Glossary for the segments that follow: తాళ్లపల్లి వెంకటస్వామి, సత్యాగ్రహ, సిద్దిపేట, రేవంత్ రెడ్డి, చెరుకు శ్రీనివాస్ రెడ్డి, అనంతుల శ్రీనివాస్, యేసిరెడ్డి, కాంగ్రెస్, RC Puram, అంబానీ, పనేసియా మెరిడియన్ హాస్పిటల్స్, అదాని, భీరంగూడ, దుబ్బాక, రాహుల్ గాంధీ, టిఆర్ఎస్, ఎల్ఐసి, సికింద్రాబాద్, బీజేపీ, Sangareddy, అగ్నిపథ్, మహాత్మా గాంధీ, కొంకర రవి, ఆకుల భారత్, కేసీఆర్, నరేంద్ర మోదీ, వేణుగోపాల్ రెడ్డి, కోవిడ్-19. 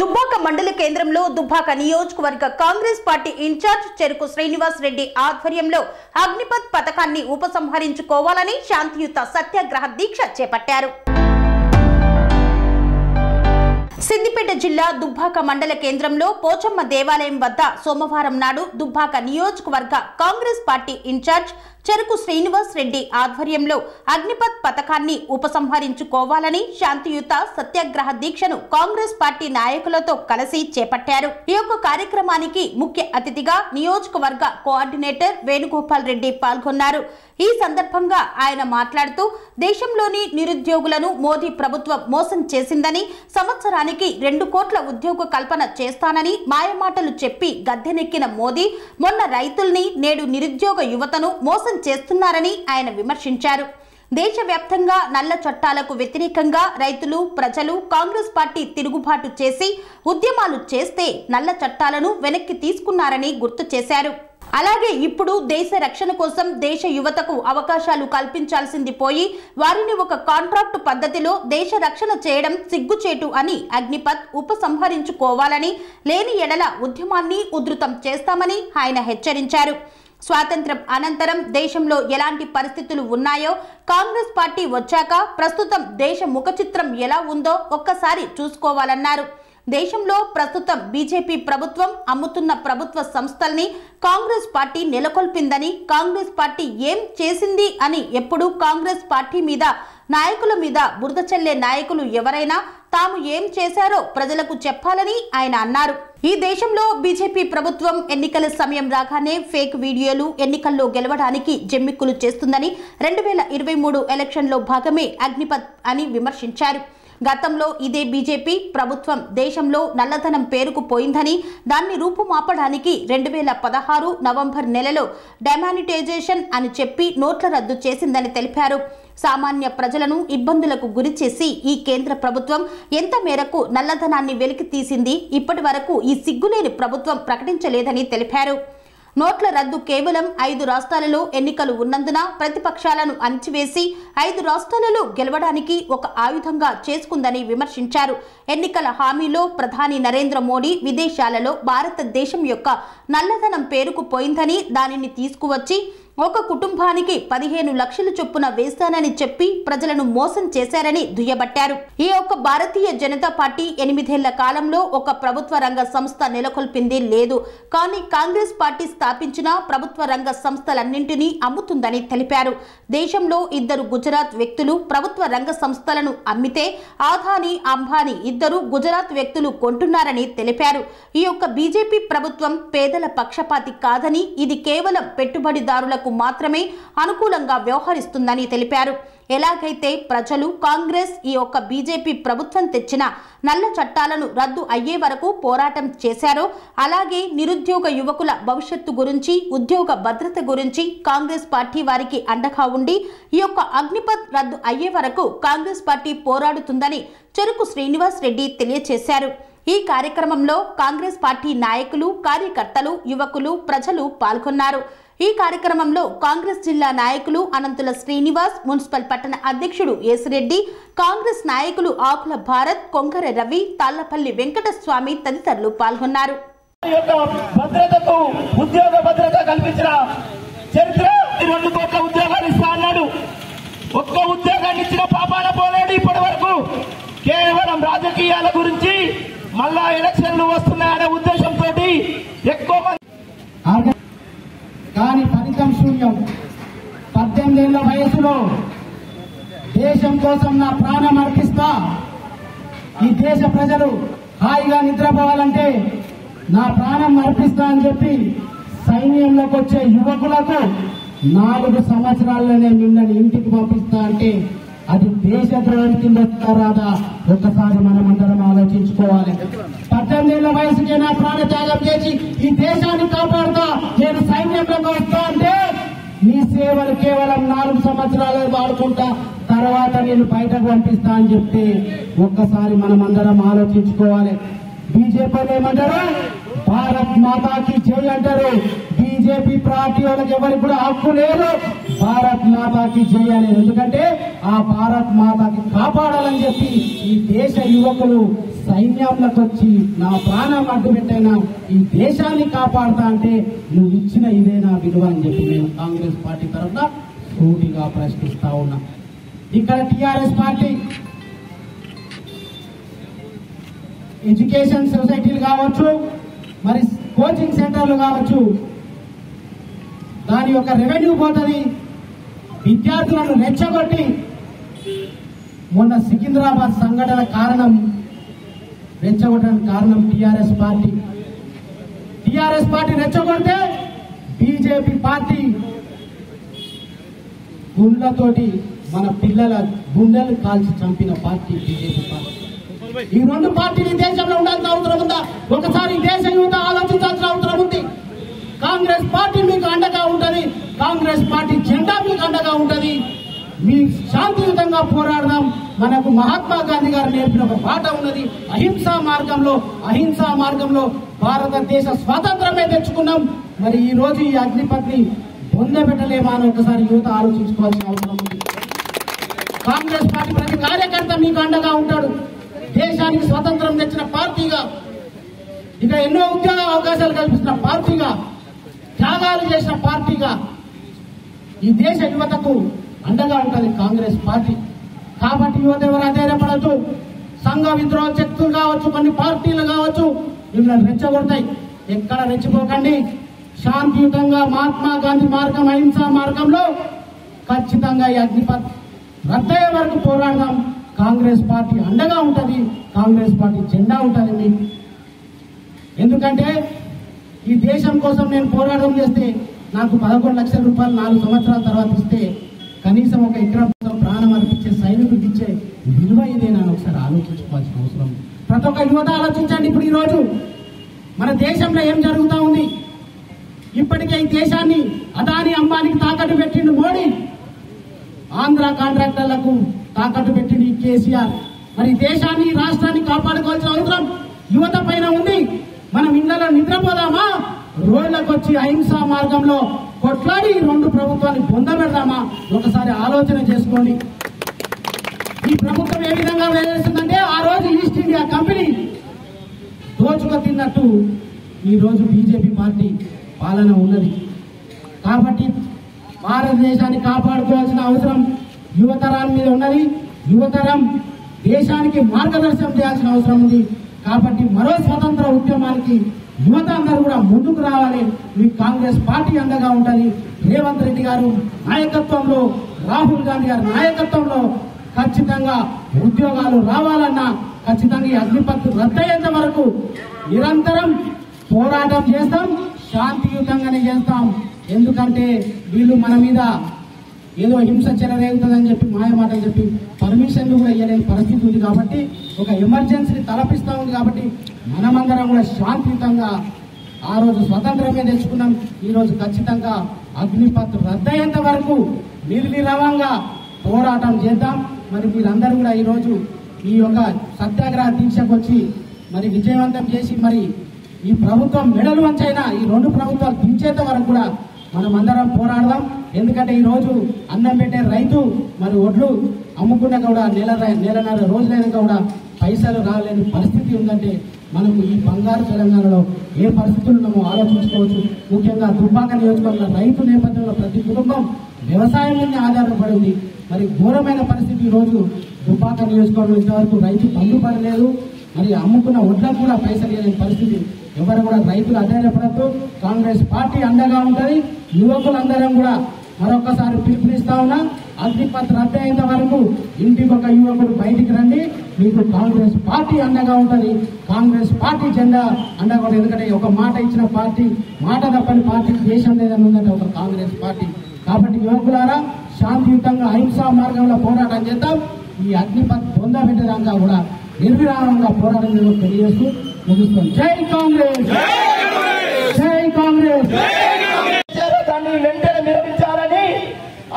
దుబ్బాక మండల కేంద్రంలో దుబ్బాక నియోజకవర్గ కాంగ్రెస్ పార్టీ ఇన్ఛార్జ్ చెరుకు శ్రీనివాస్ రెడ్డి ఆధ్వర్యంలో అగ్నిపథ్ పథకాన్ని ఉపసంహరించుకోవాలని శాంతియుత సత్యాగ్రహ దీక్ష చేపట్టారు. సిద్దిపేట జిల్లా దుబ్బాక మండల కేంద్రంలో పోచమ్మ దేవాలయం వద్ద సోమవారం నాడు దుబ్బాక నియోజకవర్గ కాంగ్రెస్ పార్టీ ఇన్ఛార్జ్ చెరుకు శ్రీనివాస్ రెడ్డి ఆధ్వర్యంలో అగ్నిపథ్ పథకాన్ని ఉపసంహరించుకోవాలని శాంతియుత సత్యాగ్రహ దీక్షను కాంగ్రెస్ పార్టీ నాయకులతో కలిసి చేపట్టారు. ఈ యొక్క కార్యక్రమానికి ముఖ్య అతిథిగా నియోజకవర్గ కోఆర్డినేటర్ వేణుగోపాల్ రెడ్డి పాల్గొన్నారు. ఈ సందర్భంగా ఆయన మాట్లాడుతూ దేశంలోని నిరుద్యోగులను మోదీ ప్రభుత్వం మోసం చేసిందని, సంవత్సరానికి 2 కోట్ల ఉద్యోగ కల్పన చేస్తానని మాయమాటలు చెప్పి గద్దెనెక్కిన మోదీ మొన్న రైతుల్ని, నేడు నిరుద్యోగ యువతను మోసం చేస్తున్నారని ఆయన విమర్శించారు. దేశవ్యాప్తంగా నల్ల చట్టాలకు వ్యతిరేకంగా రైతులు, ప్రజలు కాంగ్రెస్ పార్టీ తిరుగుబాటు చేసి ఉద్యమాలు చేస్తే నల్ల చట్టాలను వెనక్కి తీసుకున్నారని గుర్తు చేశారు. అలాగే ఇప్పుడు దేశ రక్షణ కోసం దేశ యువతకు అవకాశాలు కల్పించాల్సింది పోయి వారిని ఒక కాంట్రాక్టు పద్ధతిలో దేశ రక్షణ చేయడం సిగ్గుచేటు అని అగ్నిపథ్ ఉపసంహరించుకోవాలని, లేని ఎడల ఉద్యమాన్ని ఉధృతం చేస్తామని ఆయన హెచ్చరించారు. స్వాతంత్ర్యం అనంతరం దేశంలో ఎలాంటి పరిస్థితులు ఉన్నాయో, కాంగ్రెస్ పార్టీ వచ్చాక ప్రస్తుతం దేశ ముఖచిత్రం ఎలా ఉందో ఒక్కసారి చూసుకోవాలన్నారు. దేశంలో ప్రస్తుతం బీజేపీ ప్రభుత్వం అమ్ముతున్న ప్రభుత్వ సంస్థల్ని కాంగ్రెస్ పార్టీ నెలకొల్పిందని, కాంగ్రెస్ పార్టీ ఏం చేసింది అని ఎప్పుడు కాంగ్రెస్ పార్టీ మీద, నాయకుల మీద బురద చల్లే నాయకులు ఎవరైనా తాము ఏం చేశారో ప్రజలకు చెప్పాలని ఆయన అన్నారు. ఈ దేశంలో బీజేపీ ప్రభుత్వం ఎన్నికల సమయం రాగానే ఫేక్ వీడియోలు, ఎన్నికల్లో గెలవడానికి జమ్మిక్కులు చేస్తుందని 2023 ఎలక్షన్లో భాగమే అగ్నిపథ్ అని విమర్శించారు. గతంలో ఇదే బీజేపీ ప్రభుత్వం దేశంలో నల్లధనం పేరుకుపోయిందని, దాన్ని రూపుమాపడానికి 2016 నవంబర్ నెలలో డెమానిటైజేషన్ అని చెప్పి నోట్ల రద్దు చేసిందని తెలిపారు. సామాన్య ప్రజలను ఇబ్బందులకు గురిచేసి ఈ కేంద్ర ప్రభుత్వం ఎంత మేరకు నల్లధనాన్ని వెలికి తీసింది ఇప్పటి వరకు ఈ సిగ్గులేని ప్రభుత్వం ప్రకటించలేదని తెలిపారు. నోట్ల రద్దు కేవలం 5 రాష్ట్రాలలో ఎన్నికలు ఉన్నందున ప్రతిపక్షాలను అణచివేసి 5 రాష్ట్రాలలో గెలవడానికి ఒక ఆయుధంగా చేసుకుందని విమర్శించారు. ఎన్నికల హామీలో ప్రధాని నరేంద్ర మోడీ విదేశాలలో భారతదేశం యొక్క నల్లధనం పేరుకుపోయిందని, దానిని తీసుకువచ్చి ఒక కుటుంబానికి 15 లక్షలు చొప్పున వేస్తానని చెప్పి ప్రజలను మోసం చేశారని దుయ్యబట్టారు. ఈ యొక్క భారతీయ జనతా పార్టీ 8 ఏళ్ల కాలంలో ఒక ప్రభుత్వ రంగ సంస్థ నెలకొల్పింది లేదు, కానీ కాంగ్రెస్ పార్టీ స్థాపించిన ప్రభుత్వ రంగ సంస్థలన్నింటినీ అమ్ముతుందని తెలిపారు. దేశంలో 2 గుజరాత్ వ్యక్తులు ప్రభుత్వ రంగ సంస్థలను అమ్మితే ఆదానీ, అంబానీ 2 గుజరాత్ వ్యక్తులు కొంటున్నారని తెలిపారు. ఈ యొక్క బీజేపీ ప్రభుత్వం పేదల పక్షపాతి కాదని, ఇది కేవలం పెట్టుబడిదారుల మాత్రమే అనుకూలంగా వ్యవహరిస్తుందని తెలిపారు. ఎలాగైతే ప్రజలు కాంగ్రెస్ ఈ యొక్క బీజేపీ ప్రభుత్వం తెచ్చిన నల్ల చట్టాలను రద్దు అయ్యే వరకు పోరాటం చేశారో, అలాగే నిరుద్యోగ యువకుల భవిష్యత్తు గురించి, ఉద్యోగ భద్రత గురించి కాంగ్రెస్ పార్టీ వారికి అండగా ఉండి ఈ యొక్క అగ్నిపథ్ రద్దు అయ్యే వరకు కాంగ్రెస్ పార్టీ పోరాడుతుందని చెరుకు శ్రీనివాస్ రెడ్డి తెలియజేశారు. ఈ కార్యక్రమంలో కాంగ్రెస్ పార్టీ నాయకులు, కార్యకర్తలు, యువకులు, ప్రజలు పాల్గొన్నారు. ఈ కార్యక్రమంలో కాంగ్రెస్ జిల్లా నాయకులు అనంతుల శ్రీనివాస్, మున్సిపల్ పట్టణ అధ్యక్షుడు యేసిరెడ్డి, కాంగ్రెస్ నాయకులు ఆకుల భారత్, కొంకర రవి, తాళ్లపల్లి వెంకటస్వామి తదితరులు పాల్గొన్నారు. కేవలం రాజకీయాల గురించి మళ్ళా ఎలక్షన్లు వస్తున్నాయనే ఉద్దేశంతో ఎక్కువ మంది కానీ ఫలితం శూన్యం. 18 ఏళ్ల వయసులో దేశం కోసం నా ప్రాణం అర్పిస్తా, ఈ దేశ ప్రజలు హాయిగా నిద్రపోవాలంటే నా ప్రాణం అర్పిస్తా అని చెప్పి సైన్యంలోకి వచ్చే యువకులకు 4 సంవత్సరాల్లోనే మిమ్మల్ని ఇంటికి పంపిస్తా అంటే అది దేశద్రోహం కింద రాదా? ఒక్కసారి మనం అందరం ఆలోచించుకోవాలి. 18 ఏళ్ల వయసుకే నా ప్రాణ త్యాగం చేసి ఈ దేశాన్ని కాపాడుతా, నేను సైన్యంలోకి వస్తా అంటే నీ సేవలు కేవలం 4 సంవత్సరాలు వాడుకుంటా, తర్వాత నేను బయటకు పంపిస్తా అని చెప్తే ఒక్కసారి మనం అందరం ఆలోచించుకోవాలి. బీజేపీ ఏమంటారు? భారత్ మాతాకి జై అంటారు. బీజేపీ పార్టీ వాళ్ళకి ఎవరికి కూడా హక్కు లేదు భారత్ మాతాకి జై అని. ఎందుకంటే ఆ భారత్ మాతాకి కాపాడాలని చెప్పి ఈ దేశ యువకులు సైన్యాలకు వచ్చి నా ప్రాణం అడ్డుపెట్టైనా ఈ దేశాన్ని కాపాడతా అంటే నువ్వు ఇచ్చిన ఇదే నా విలువ అని చెప్పి నేను కాంగ్రెస్ పార్టీ తరపున సూటిగా ప్రశ్నిస్తా ఉన్నా. ఇక్కడ టిఆర్ఎస్ పార్టీ ఎడ్యుకేషన్ సొసైటీలు కావచ్చు, మరి కోచింగ్ సెంటర్లు కావచ్చు, దాని యొక్క రెవెన్యూ పోతుంది, విద్యార్థులను రెచ్చగొట్టి మొన్న సికింద్రాబాద్ సంఘటన కారణం రెచ్చగొట్టడానికి కారణం టిఆర్ఎస్ పార్టీ. టిఆర్ఎస్ పార్టీ రెచ్చగొడితే బీజేపీ పార్టీ గుండెలతోటి మన పిల్లల గుండెలు కాల్చి చంపిన పార్టీ బీజేపీ పార్టీ. ఈ రెండు పార్టీలు దేశంలో ఉండాల్సిన అవసరం ఉందా? ఒకసారి దేశ యువత ఆలోచించాల్సిన అవసరం ఉంది. కాంగ్రెస్ పార్టీ మీకు అండగా ఉంటుంది, కాంగ్రెస్ పార్టీ జెండా మీకు అండగా ఉంటుంది. మీ శాంతియుతంగా పోరాడదాం. మనకు మహాత్మా గాంధీ గారు నేర్పిన ఒక పాట ఉన్నది, అహింసా మార్గంలో. అహింసా మార్గంలో భారతదేశ స్వాతంత్రమే తెచ్చుకున్నాం. మరి ఈ రోజు ఈ అగ్నిపథ్ని పొందబెట్టలేమా అని ఒకసారి యువత ఆలోచించుకోవాల్సిన అవసరం ఉంది. కాంగ్రెస్ పార్టీ ప్రతి కార్యకర్త మీకు అండగా ఉంటాడు. దేశానికి స్వాతంత్రం తెచ్చిన పార్టీగా, ఇక ఎన్నో ఉద్యోగ అవకాశాలు కల్పిస్తున్న పార్టీగా, త్యాగాలు చేసిన పార్టీగా ఈ దేశ యువతకు అండగా ఉంటుంది కాంగ్రెస్ పార్టీ. కాబట్టి యువత ఎవరు అధైర్యపడచ్చు. సంఘ విద్రోహ శక్తులు కావచ్చు, కొన్ని పార్టీలు కావచ్చు, మిమ్మల్ని రెచ్చగొడతాయి. ఎక్కడ రెచ్చిపోకండి. శాంతియుతంగా మహాత్మా గాంధీ మార్గం, అహింసా మార్గంలో ఖచ్చితంగా ఈ అగ్నిపథ్ రద్దయ్యే వరకు పోరాడదాం. కాంగ్రెస్ పార్టీ అండగా ఉంటుంది, కాంగ్రెస్ పార్టీ జెండా ఉంటుంది. ఎందుకంటే ఈ దేశం కోసం నేను పోరాటం చేస్తే నాకు 11 లక్షల రూపాయలు 4 సంవత్సరాల తర్వాత ఇస్తే కనీసం ఒక ఎకరం ప్రాణం అర్పించే సైనికుడికి ఇచ్చే విలువ ఇదేనని ఒకసారి ఆలోచించుకోవాల్సిన అవసరం. ప్రతి ఒక్క యువత ఆలోచించండి. ఇప్పుడు ఈ రోజు మన దేశంలో ఏం జరుగుతూ ఉంది? ఇప్పటికే ఈ దేశాన్ని అదాని అంబానీకి తాకట్టు పెట్టిండు మోడీ, ఆంధ్ర కాంట్రాక్టర్లకు తాకట్టు పెట్టిండు ఈ కేసీఆర్. మరి దేశాన్ని రాష్ట్రాన్ని కాపాడుకోవాల్సిన అవసరం యువత పైన ఉంది. మనం ఇళ్లలో నిద్రపోదామా? రోడ్లకు వచ్చి అహింసా మార్గంలో కొట్లాడి ఈ రెండు ప్రభుత్వాన్ని పొందబెడదామా? ఒకసారి ఆలోచన చేసుకోండి. ఈ ప్రభుత్వం ఏ విధంగా వేస్తుందంటే, ఆ రోజు ఈస్ట్ ఇండియా కంపెనీ దోచుక తిన్నట్టు ఈ రోజు బీజేపీ పార్టీ పాలన ఉన్నది. కాబట్టి భారతదేశాన్ని కాపాడుకోవాల్సిన అవసరం యువతరం మీద ఉన్నది. యువతరం దేశానికి మార్గదర్శనం చేయాల్సిన అవసరం ఉంది. కాబట్టి మరో స్వతంత్ర ఉద్యమానికి యువత అందరూ కూడా ముందుకు రావాలి. మీ కాంగ్రెస్ పార్టీ అండగా ఉంటుంది. రేవంత్ రెడ్డి గారు నాయకత్వంలో, రాహుల్ గాంధీ గారి నాయకత్వంలో ఖచ్చితంగా ఉద్యోగాలు రావాలన్నా, ఖచ్చితంగా ఈ అగ్నిపథ్ రద్దయ్యేంత వరకు నిరంతరం పోరాటం చేస్తాం, శాంతియుతంగానే చేస్తాం. ఎందుకంటే వీళ్ళు మన మీద ఏదో హింస చెలరేగుతుందని చెప్పి మాయమాటలు చెప్పి పర్మిషన్లు కూడా ఇవ్వలేని పరిస్థితి ఉంది. కాబట్టి ఒక ఎమర్జెన్సీని తలపిస్తూ ఉంది. కాబట్టి మనమందరం కూడా శాంతియుతంగా, ఆ రోజు స్వతంత్రమే తెచ్చుకున్నాం, ఈరోజు ఖచ్చితంగా అగ్నిపథ్ రద్దయ్యేంత వరకు నిర్విరామంగా పోరాటం చేద్దాం. మరి మీరందరూ కూడా ఈరోజు ఈ యొక్క సత్యాగ్రహ దీక్షకు వచ్చి మరి విజయవంతం చేసి మరి ఈ ప్రభుత్వం మెడలు వంచైనా ఈ రెండు ప్రభుత్వాలు దించేంత వరకు కూడా మనం అందరం పోరాడదాం. ఎందుకంటే ఈరోజు అన్నం పెట్టే రైతు మరి ఒడ్లు అమ్ముకున్నా కూడా నెలన్నర రోజులైనా కూడా పైసలు రాలేని పరిస్థితి ఉందంటే మనకు ఈ బంగారు తెలంగాణలో ఏ పరిస్థితులు మనం ఆలోచించుకోవచ్చు. ముఖ్యంగా దుబ్బాక నియోజకవర్గంలో రైతు నేపథ్యంలో ప్రతి కుటుంబం వ్యవసాయం మీద ఆధారపడి ఉంది. మరి ఘోరమైన పరిస్థితి ఈరోజు దుబ్బాక నియోజకవర్గం. ఇంతవరకు రైతు పళ్ళు పడలేదు, మరి అమ్ముకున్న ఒడ్లకు కూడా పైసలు లేని పరిస్థితి. ఎవరు కూడా రైతులు అధైర్యపడద్దు. కాంగ్రెస్ పార్టీ అండగా ఉంటుంది. యువకులందరం కూడా మరొకసారి పిలుపునిస్తా ఉన్నా, అగ్నిపథ్ రద్దయ్యేంత వరకు ఇంటికి ఒక యువకుడు బయటికి రండి. మీకు కాంగ్రెస్ పార్టీ అండగా ఉంటుంది, కాంగ్రెస్ పార్టీ జెండా అండగా ఉంటుంది. ఎందుకంటే ఒక మాట ఇచ్చిన పార్టీ, మాట తప్పని పార్టీ దేశం లేదని ఉందంటే ఒక కాంగ్రెస్ పార్టీ. కాబట్టి యువకులారా, శాంతియుతంగా అహింసా మార్గంలో పోరాటం చేద్దాం. ఈ అగ్నిపథ్ పొందబెట్టేదాకా కూడా నిర్విరామంగా పోరాటం తెలియజేస్తూ ముగిస్తాం. జై కాంగ్రెస్, జై కాంగ్రెస్. దాన్ని వెంటనే నిర్మించాలని,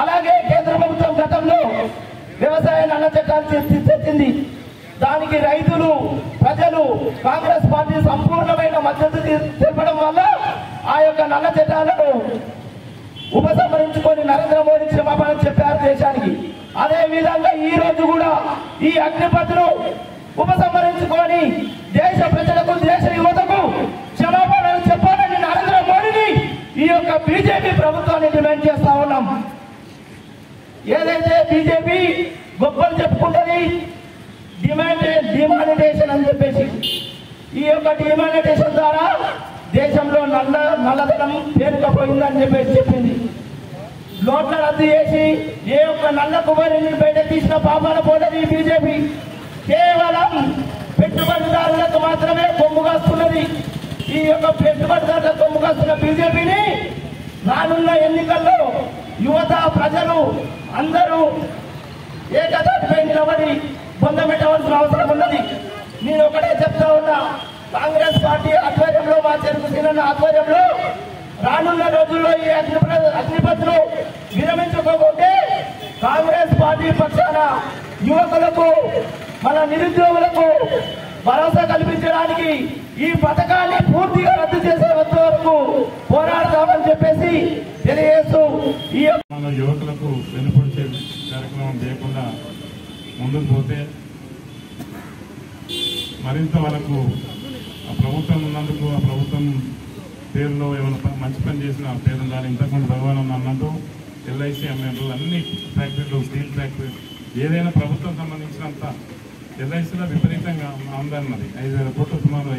అలాగే కేంద్ర ప్రభుత్వం గతంలో వ్యవసాయాన్ని అణచెక్కాల్సి తెచ్చింది. దానికి రైతులు, ప్రజలు, కాంగ్రెస్ పార్టీ సంపూర్ణమైన మద్దతు తెలపడం వల్ల ఆ యొక్క నల్ల చట్టాలను ఉపసంహరించుకొని నరేంద్ర మోదీ క్షమాపణ చెప్పారు దేశానికి. అదే విధంగా ఈ రోజు కూడా ఈ అగ్నిపథ్ను ఉపసంహరించుకొని డిమాండ్ చేస్తా ఉన్నాం. ఏదైతే బీజేపీ గొప్పలు చెప్పుకుంటది డిమానిటేషన్ అని చెప్పేసి, ఈ యొక్క డిమానిటేషన్ ద్వారా దేశంలో నల్లధనం పేరుకుపోయిందని చెప్పేసి చెప్పింది. నోట్ల రద్దు చేసి ఏ ఒక్క నల్ల కుబరిని బయట తీసిన పాపాల పోటది బీజేపీ. కేవలం పెట్టుబడిదారులకు మాత్రమే కొమ్ము కాస్తున్నది. ఈ యొక్క పెట్టుబడిదారులకు కొమ్ము కాస్తున్న బీజేపీని రానున్న ఎన్నికల్లో యువత ప్రజలు అందరూ ఏకతాటిపై నిలబడి పొందబెట్టవలసిన అవసరం ఉన్నది. నేను ఒకటే చెప్తా ఉన్నా, కాంగ్రెస్ పార్టీ ఆధ్వర్యంలో, మా చెరుకు సీనన్న ఆధ్వర్యంలో రానున్న రోజుల్లో ఈ అగ్నిపథ్లు విరమించుకోకుంటే కాంగ్రెస్ పార్టీ పక్షాన యువకులకు, మన నిరుద్యోగులకు భరోసా కల్పించడానికి ఈ పథకాన్ని పూర్తిగా రద్దు చేసే వరకు పోరాడతామని చెప్పేసి తెలియజేస్తూ, ఈ మన యువకులకు వెనుపొడిచే కార్యక్రమం లేకుండా ముందుకు పోతే మరింత వరకు ఆ ప్రభుత్వం ఉన్నందుకు, ఆ ప్రభుత్వం పేరులో ఏమైనా మంచి పని చేసిన పేదలు దాని ఇంతకుముందు భగవాన్ ఉన్న అన్నట్టు ఎల్ఐసి ఎంఎంలు అన్ని ఫ్యాక్టరీలు, స్టీల్ ఫ్యాక్టరీ ఏదైనా ప్రభుత్వం సంబంధించినంత ఎల్ఐసిలో విపరీతంగా ఆందోళన ఉన్నది. 5,000 కోట్లు సుమారు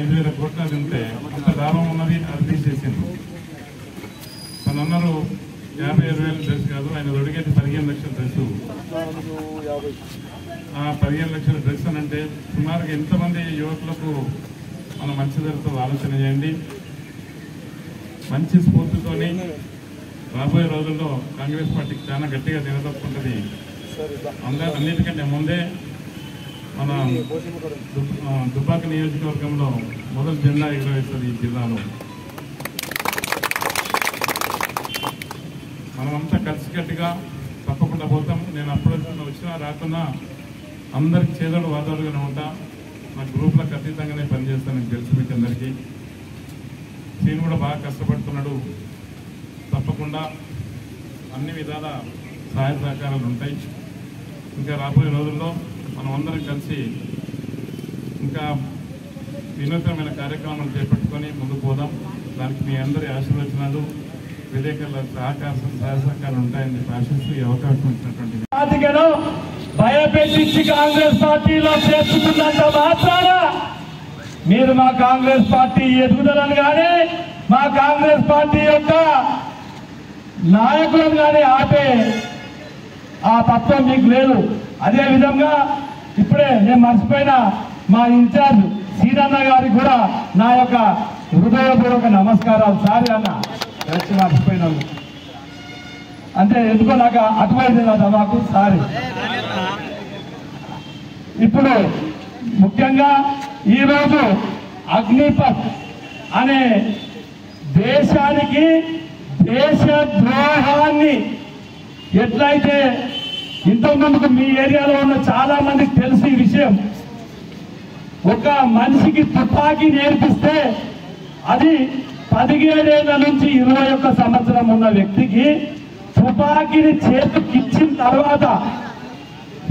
5,000 కోట్లు అది ఉంటే అంత లాభం ఉన్నది అది తీసేసింది. మన అన్నారు 50,000 డ్రెస్ కాదు, ఆయన అడిగేది 15 లక్షల డ్రెస్. ఆ 15 లక్షల డ్రెస్ అని అంటే సుమారుగా ఎంతమంది యువకులకు మనం మంచి ధరతో ఆలోచన చేయండి. మంచి స్ఫూర్తితోని రాబోయే రోజుల్లో కాంగ్రెస్ పార్టీకి చాలా గట్టిగా నిలదొక్కుంటుంది. అందరూ అన్నిటికంటే ముందే మన దుబ్బాక నియోజకవర్గంలో మొదటి జెండా ఎగురవేస్తుంది ఈ జిల్లాలో. మనమంతా కలిసికట్టుగా తప్పకుండా పోతాం. నేను అప్పుడు వచ్చినా రాకుండా అందరికి చేదోడు వాదోడుగానే ఉంటా. నా గ్రూప్లకు అతీతంగానే పనిచేస్తాను, నాకు తెలుసు. మీకు అందరికీ సీన్ కూడా బాగా కష్టపడుతున్నాడు. తప్పకుండా అన్ని విధాల సహాయ సహకారాలు ఉంటాయి. ఇంకా రాబోయే రోజుల్లో మనం అందరం కలిసి ఇంకా వినూత్నమైన కార్యక్రమాలు చేపట్టుకొని ముందుకు పోదాం. దానికి మీ అందరి ఆశీర్వచనాలు, విలేకరుల సహకారం, సహాయ సహకారాలు ఉంటాయని ఆశిస్తూ ఈ అవకాశం ఇచ్చినటువంటి భయపెట్టించి కాంగ్రెస్ పార్టీలో చేర్చుకున్నంత మాత్రాన మీరు మా కాంగ్రెస్ పార్టీ ఎదుగుదలను కానీ, మా కాంగ్రెస్ పార్టీ యొక్క నాయకులను కానీ ఆపే ఆ తత్వం మీకు లేదు. అదేవిధంగా ఇప్పుడే నేను మర్చిపోయిన మా ఇన్ఛార్జ్ సీనన్న గారికి కూడా నా యొక్క హృదయపూర్వక నమస్కారాలు. సారీ అన్న, వచ్చి మర్చిపోయినా అంటే ఎందుకో నాకు అటువైంది కదా, మాకు సారీ. ఇప్పుడు ముఖ్యంగా ఈరోజు అగ్నిపథ్ అనే దేశానికి దేశద్రోహాన్ని ఎట్లయితే ఇంతకుముందుకు మీ ఏరియాలో ఉన్న చాలా మందికి తెలిసి ఈ విషయం, ఒక మనిషికి తుపాకీ నేర్పిస్తే అది 17 ఏళ్ల నుంచి 21 సంవత్సరం ఉన్న వ్యక్తికి తుపాకీని చేతికిచ్చిన తర్వాత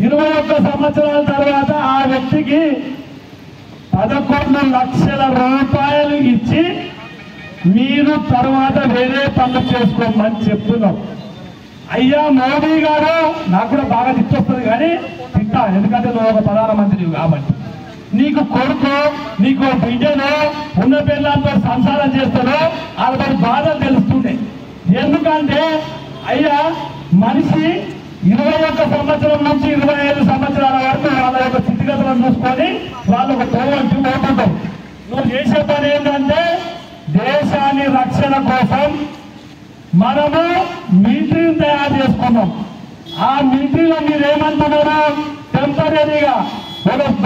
21 సంవత్సరాల తర్వాత ఆ వ్యక్తికి 11 లక్షల రూపాయలు ఇచ్చి మీరు తర్వాత వేరే పనులు చేసుకోమని చెప్తున్నాం. అయ్యా మోడీ గారు, నాకు కూడా బాగా తిట్టొస్తుంది కానీ తిట్టా, ఎందుకంటే నువ్వు ఒక ప్రధానమంత్రి కాబట్టి. నీకు కొడుకు, నీకు బిడ్డను ఉన్న పిల్లలతో సంసారం చేస్తారో వాళ్ళ బాధలు తెలుస్తున్నాయి. ఎందుకంటే అయ్యా మనిషి 21 సంవత్సరం నుంచి 25 సంవత్సరాల వరకు వాళ్ళ యొక్క స్థితిగతులను చూసుకొని వాళ్ళకు తోవంటి పోతుంటాం. నువ్వు చేసే పని ఏంటంటే దేశాన్ని రక్షణ కోసం మనము మిలిటరీని తయారు చేసుకున్నాం. ఆ మిలిటరీలో మీరేమంటున్నారో టెంపరీగా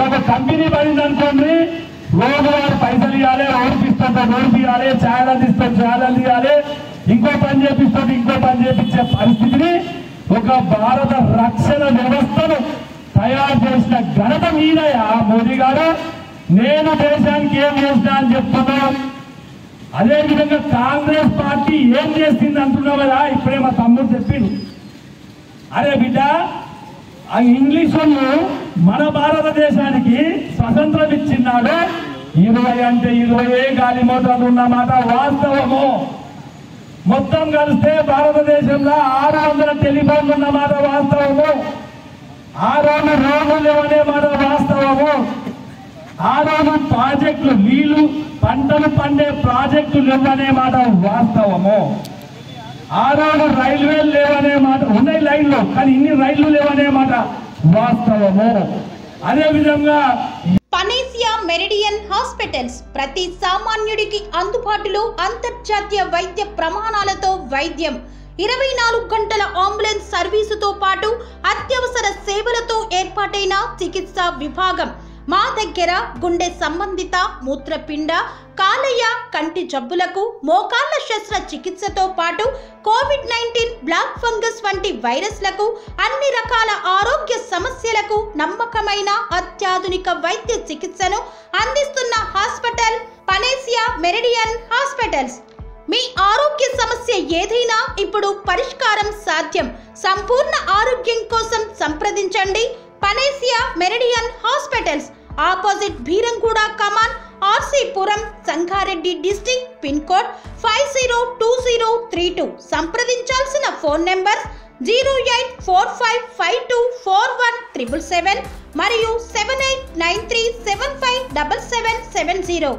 ఒక కంపెనీ పడింది అనుకోండి, రోజు వారు పైసలు ఇవ్వాలి, ఓడిపిస్తుంటే ఓడిపియాలి, ఛాయలు అందిస్తాం ఛాయలు ఇవ్వాలి, ఇంకో పని చేపిస్తుంది ఇంకో పని చేపించే పరిస్థితిని ఒక భారత రక్షణ వ్యవస్థను తయారు చేసిన ఘనత మీదయా మోదీ గారు. నేను దేశానికి ఏం చేసినా అని చెప్తున్నాం. అదేవిధంగా కాంగ్రెస్ పార్టీ ఏం చేసింది అంటున్నావు కదా, ఇప్పుడే మా తమ్ముడు చెప్పిండు. అరే బిడ్డ, ఆ ఇంగ్లీష్ వాళ్ళు మన భారతదేశానికి స్వతంత్రం ఇచ్చిన్నాడు. 20 అంటే 20 గాలి మోటార్లు ఉన్నమాట వాస్తవము. మొత్తం కలిస్తే భారతదేశంలో 600 టెలిఫోన్లు ఉన్న మాట వాస్తవము, 600 రోడ్లు అనే మాట వాస్తవము, 600 ప్రాజెక్టులు నీళ్లు పంటలు పండే ప్రాజెక్టులు లేవనే మాట వాస్తవము, 600 రైల్వేలు లేవనే మాట, ఉన్నాయి లైన్లు కానీ ఇన్ని రైళ్లు లేవనే మాట వాస్తవము. అదే విధంగా పనేసియా మెరిడియన్ హాస్పిటల్స్ ప్రతి సామాన్యుడికి అందుబాటులో అంతర్జాతీయ వైద్య ప్రమాణాలతో వైద్యం, 24 గంటల అంబులెన్స్ సర్వీసుతో పాటు అత్యవసర సేవలతో ఏర్పాటైన చికిత్సా విభాగం. మా దగ్గర గుండె సంబంధిత, మూత్రపిండ, కాలేయ, కంటి జబ్బులకు, మోకాళ్ల శస్త్రచికిత్సతో పాటు కోవిడ్-19, బ్లాక్ ఫంగస్ వంటి వైరస్లకు, అన్ని రకాల ఆరోగ్య సమస్యలకు నమ్మకమైన అత్యాధునిక వైద్య చికిత్సను అందిస్తున్న హాస్పిటల్ పనేసియా మెరిడియన్ హాస్పిటల్స్. మీ ఆరోగ్య సమస్య ఏదైనా ఇప్పుడు పరిష్కారం సాధ్యం. సంపూర్ణ ఆరోగ్యం కోసం సంప్రదించండి పనేసియా మెరిడియన్ హాస్పిటల్స్, opposite భీరంగూడ, Kaman, RC Puram, Sangareddy District, PIN Code 502032. సంప్రదించాల్సిన ఫోన్ నంబర్ 08455241777 మరియు 7893757770.